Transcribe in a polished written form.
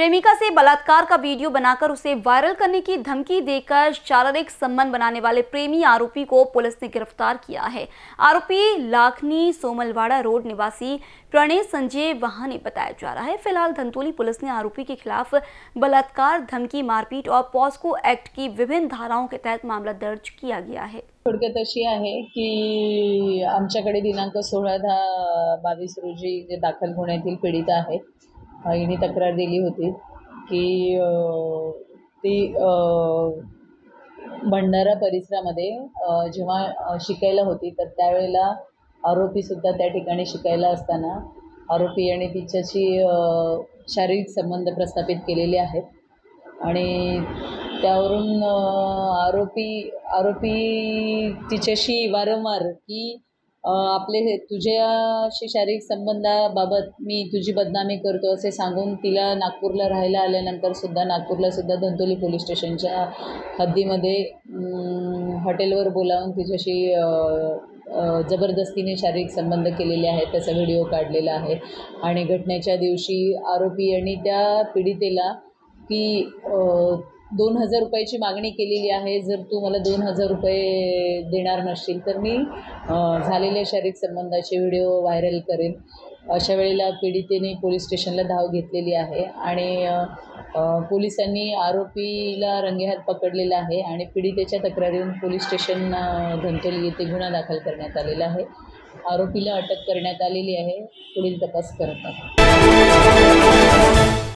प्रेमिका से बलात्कार का वीडियो बनाकर उसे वायरल करने की धमकी देकर शारीरिक संबंध बनाने वाले प्रेमी आरोपी को पुलिस ने गिरफ्तार किया है। आरोपी लाखनी सोमलवाड़ा रोड निवासी प्रणय संजय वहां ने बताया जा रहा है। फिलहाल धनतोली पुलिस ने आरोपी के खिलाफ बलात्कार, धमकी, मारपीट और पॉक्सो एक्ट की विभिन्न धाराओं के तहत मामला दर्ज किया गया है। थोडक्यात अशी आहे की आमच्याकडे दिनांक 16/10/22 रोजी जे दाखल होण्यातील पीडित आहे हिने तक्रार दिली होती की ती भंडारा परिसरामध्ये जेव्हा शिकायला होती तर त्यावेळेला आरोपीसुद्धा त्या ठिकाणी शिकायला असताना आरोपी आणि तिच्याशी शारीरिक संबंध प्रस्थापित केलेले आहेत आणि त्यावरून आरोपी तिच्याशी वारंवार की आपले तुझ्याशी शारीरिक संबंधाबाबत मी तुझी बदनामी करतो असे सांगून तिला नागपूरला राहायला आल्यानंतरसुद्धा नागपूरलासुद्धा धनतोली पोलीस स्टेशनच्या हद्दीमध्ये हॉटेलवर बोलावून तिच्याशी जबरदस्तीने शारीरिक संबंध केलेले आहेत। त्याचा व्हिडिओ काढलेला आहे आणि घटनेच्या दिवशी आरोपी आणि त्या पीडितेला की 2000 रुपयाची मागणी केलेली आहे। जर तू मला 2000 रुपये देणार नसशील तर मी झालेल्या शारीरिक संबंधाचे व्हिडिओ व्हायरल करेन। अशा वेळेला पीडितेने पोलीस स्टेशनला धाव घेतलेली आहे आणि पोलिसांनी आरोपीला रंगेहात पकडलेला आहे आणि पीडितेच्या तक्रारीवरून पोलीस स्टेशन धनतोली येथे गुन्हा दाखल करण्यात आलेला आहे। आरोपीला अटक करण्यात आलेली आहे। पुढील तपास करत आहोत।